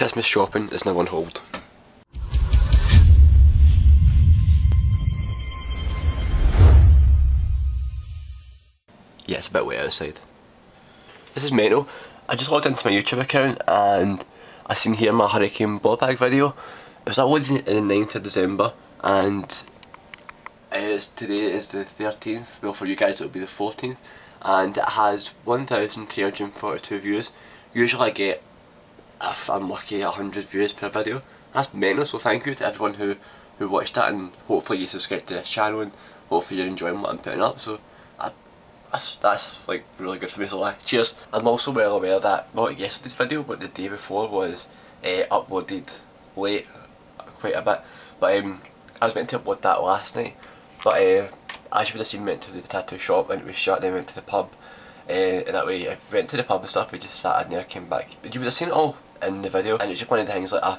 Christmas shopping is now on hold. Yeah, it's a bit wet outside. This is mental. I just logged into my YouTube account and I seen here my Hurricane Bawbag video. It was uploaded on the 9th of December and today is the 13th, well for you guys it will be the 14th, and it has 1,342 views. Usually I get, if I'm lucky, 100 views per video. That's mental, so thank you to everyone who watched that, and hopefully you subscribe to this channel and hopefully you're enjoying what I'm putting up, so that's like really good for me, so cheers. I'm also well aware that not yesterday's video but the day before was uploaded late quite a bit, but I was meant to upload that last night, but as you would have seen, went to the tattoo shop and it was shut, then went to the pub, and that way I went to the pub and stuff, we just sat in there, came back. You would have seen it all in the video, and it's just one of the things like I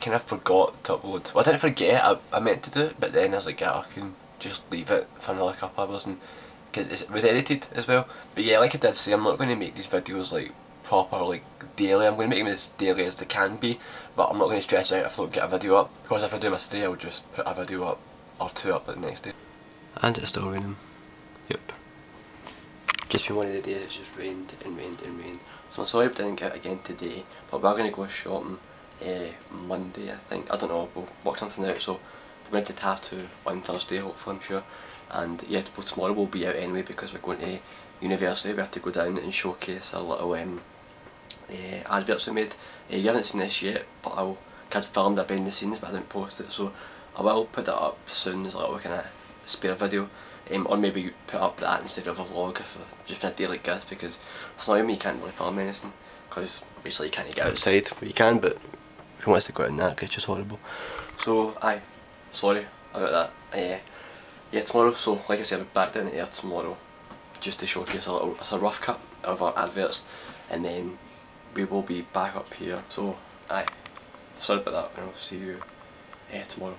kind of forgot to upload. Well, I didn't forget, I meant to do it, but then I was like, yeah, I can just leave it for another couple of hours, and because it was edited as well. But yeah, like I did say, I'm not going to make these videos like proper like daily. I'm going to make them as daily as they can be, but I'm not going to stress out if I don't get a video up, because if I do miss a day I'll just put a video up or two up the next day. And it's still raining. Yep. Just been one of the days it's just rained and rained and rained. So I'm sorry I didn't get it again today, but we're going to go shopping Monday I think. I don't know, we'll work something out, so we're going to tattoo on Thursday hopefully, I'm sure. And yeah, well, tomorrow we'll be out anyway because we're going to university. We have to go down and showcase our little adverts we made. You haven't seen this yet, but I'll kind of filmed it behind the scenes, but I didn't post it, so I will put that up soon as a little kind of spare video, or maybe put up that instead of a vlog if just a day like this, because it's not even, you can't really film anything because basically you can't get outside. Well, you can, but who wants to go out in that, because it's just horrible. So aye, sorry about that. Yeah, tomorrow, so like I said, I'll be back down here tomorrow just to showcase a rough cut of our adverts, and then we will be back up here. So aye, sorry about that, and I'll see you tomorrow.